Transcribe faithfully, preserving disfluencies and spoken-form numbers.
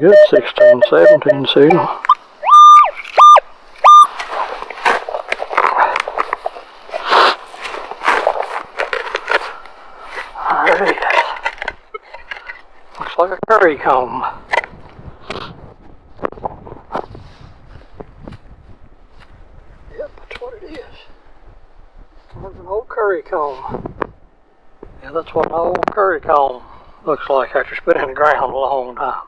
good sixteen, seventeen seal. Alright. Looks like a curry comb. Yep, that's what it is. There's an old curry comb. Yeah, that's what an old curry comb looks like after it's been in the ground a long time.